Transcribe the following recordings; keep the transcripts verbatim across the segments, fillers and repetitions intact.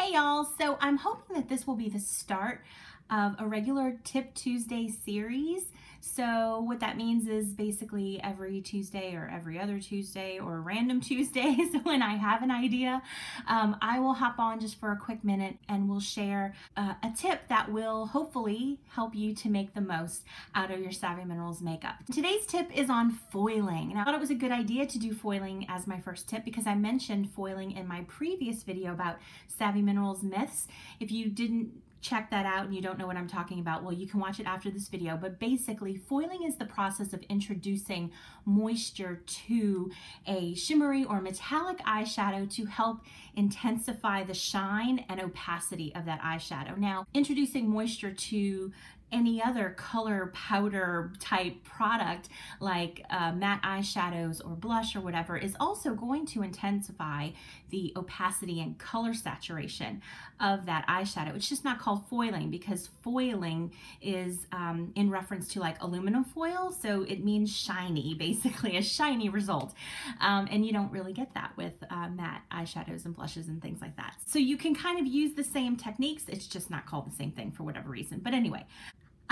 Hey y'all, so I'm hoping that this will be the start of a regular Tip Tuesday series. So what that means is basically every Tuesday or every other Tuesday or random Tuesdays when I have an idea, um, I will hop on just for a quick minute and we'll share uh, a tip that will hopefully help you to make the most out of your Savvy Minerals makeup. Today's tip is on foiling. And I thought it was a good idea to do foiling as my first tip because I mentioned foiling in my previous video about Savvy Minerals myths. If you didn't check that out and you don't know what I'm talking about, well, you can watch it after this video. But basically, foiling is the process of introducing moisture to a shimmery or metallic eyeshadow to help intensify the shine and opacity of that eyeshadow. Now, introducing moisture to any other color powder type product like uh, matte eyeshadows or blush or whatever is also going to intensify the opacity and color saturation of that eyeshadow. It's just not called foiling because foiling is um, in reference to like aluminum foil, so it means shiny, basically a shiny result. Um, and you don't really get that with uh, matte eyeshadows and blushes and things like that. So you can kind of use the same techniques, it's just not called the same thing for whatever reason. But anyway,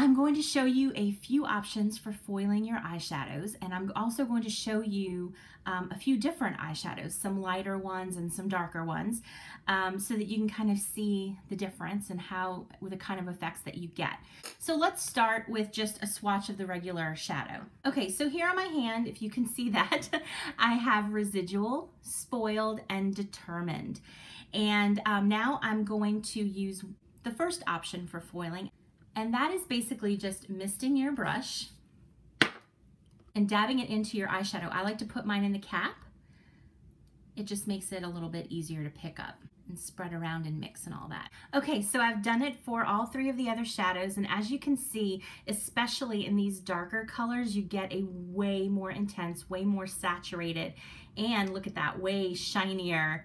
I'm going to show you a few options for foiling your eyeshadows, and I'm also going to show you um, a few different eyeshadows, some lighter ones and some darker ones, um, so that you can kind of see the difference and how, with the kind of effects that you get. So let's start with just a swatch of the regular shadow. Okay, so here on my hand, if you can see that, I have Residual, Spoiled, and Determined. And um, now I'm going to use the first option for foiling. And that is basically just misting your brush and dabbing it into your eyeshadow. I like to put mine in the cap. It just makes it a little bit easier to pick up and spread around and mix and all that. Okay, so I've done it for all three of the other shadows, and as you can see, especially in these darker colors, you get a way more intense, way more saturated, and look at that, way shinier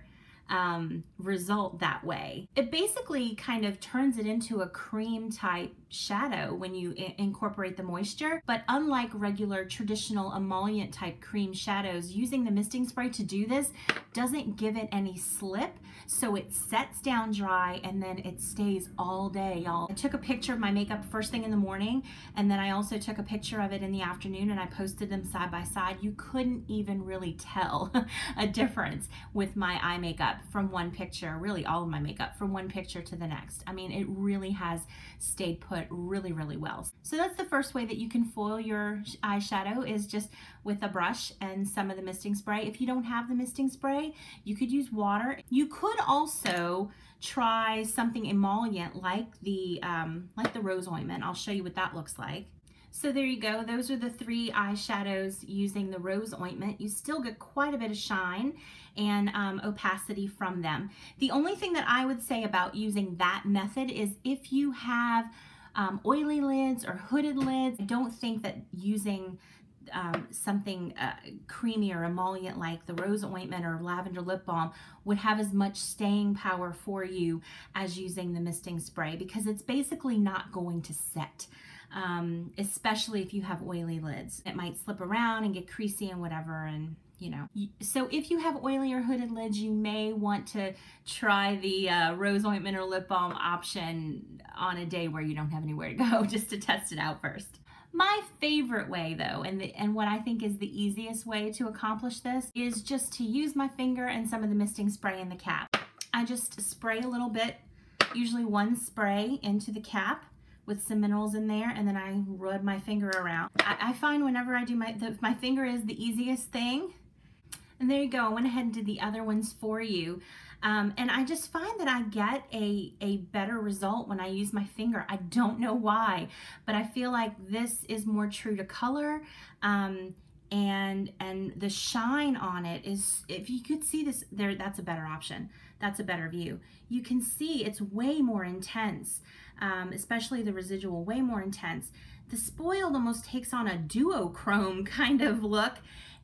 um result that way. It basically kind of turns it into a cream type shadow when you incorporate the moisture, but unlike regular traditional emollient type cream shadows, using the misting spray to do this doesn't give it any slip, so it sets down dry and then it stays all day, y'all. I took a picture of my makeup first thing in the morning, and then I also took a picture of it in the afternoon, and I posted them side by side. You couldn't even really tell a difference with my eye makeup from one picture, really all of my makeup, from one picture to the next. I mean, it really has stayed put really, really well. So that's the first way that you can foil your eyeshadow, is just with a brush and some of the misting spray. If you don't have the misting spray, you could use water. You could also try something emollient like the, um, like the rose ointment. I'll show you what that looks like. So there you go, those are the three eyeshadows using the rose ointment. You still get quite a bit of shine and um, opacity from them. The only thing that I would say about using that method is if you have um, oily lids or hooded lids, I don't think that using Um, something uh, creamy or emollient like the rose ointment or lavender lip balm would have as much staying power for you as using the misting spray, because it's basically not going to set, um, especially if you have oily lids. It might slip around and get creasy and whatever, and you know. So if you have oily or hooded lids, you may want to try the uh, rose ointment or lip balm option on a day where you don't have anywhere to go, just to test it out first. My favorite way though, and, the, and what I think is the easiest way to accomplish this, is just to use my finger and some of the misting spray in the cap. I just spray a little bit, usually one spray into the cap with some minerals in there, and then I rub my finger around. I, I find whenever I do my, the, my finger is the easiest thing. And there you go, I went ahead and did the other ones for you. Um, and I just find that I get a, a better result when I use my finger. I don't know why, but I feel like this is more true to color. Um, and and the shine on it is, if you could see this, there, that's a better option. That's a better view. You can see it's way more intense, um, especially the residual, way more intense. The spoiled almost takes on a duochrome kind of look.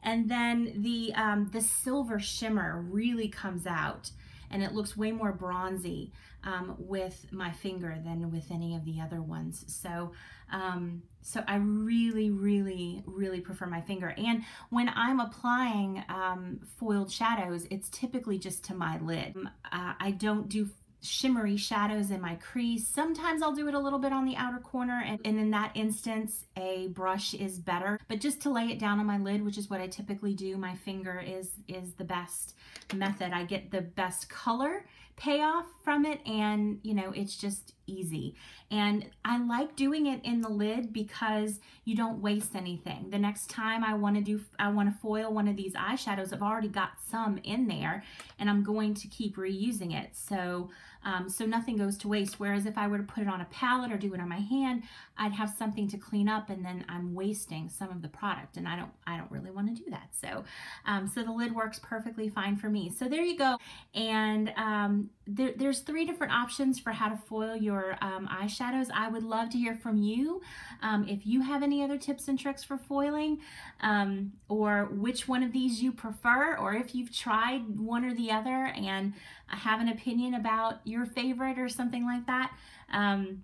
And then the, um, the silver shimmer really comes out, and it looks way more bronzy um, with my finger than with any of the other ones. So, um, so I really, really, really prefer my finger. And when I'm applying um, foiled shadows, it's typically just to my lid. Um, uh, I don't do shimmery shadows in my crease. Sometimes I'll do it a little bit on the outer corner, and, and in that instance a brush is better, but just to lay it down on my lid, which is what I typically do, my finger is is the best method. I get the best color payoff from it, and you know, it's just easy. And I like doing it in the lid because you don't waste anything. The next time I want to do I want to foil one of these eyeshadows, I've already got some in there and I'm going to keep reusing it, so um, so nothing goes to waste. Whereas if I were to put it on a palette or do it on my hand, I'd have something to clean up, and then I'm wasting some of the product, and I don't I don't really want to do that. So um, so the lid works perfectly fine for me. So there you go. And um, there, there's three different options for how to foil your Um, eyeshadows. I would love to hear from you um, if you have any other tips and tricks for foiling, um, or which one of these you prefer, or if you've tried one or the other and have an opinion about your favorite or something like that. Um,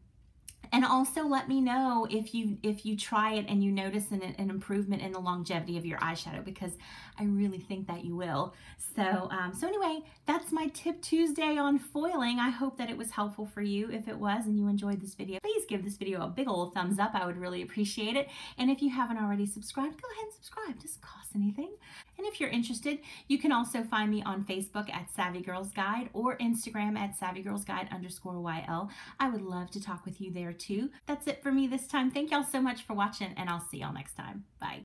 And also let me know if you if you try it and you notice an, an improvement in the longevity of your eyeshadow, because I really think that you will. So, um, so anyway, that's my Tip Tuesday on foiling. I hope that it was helpful for you. If it was and you enjoyed this video, please give this video a big old thumbs up. I would really appreciate it. And if you haven't already subscribed, go ahead and subscribe. It doesn't cost anything. And if you're interested, you can also find me on Facebook at Savvy Girls Guide, or Instagram at Savvy Girls Guide underscore Y L. I would love to talk with you there too. That's it for me this time. Thank y'all so much for watching, and I'll see y'all next time. Bye.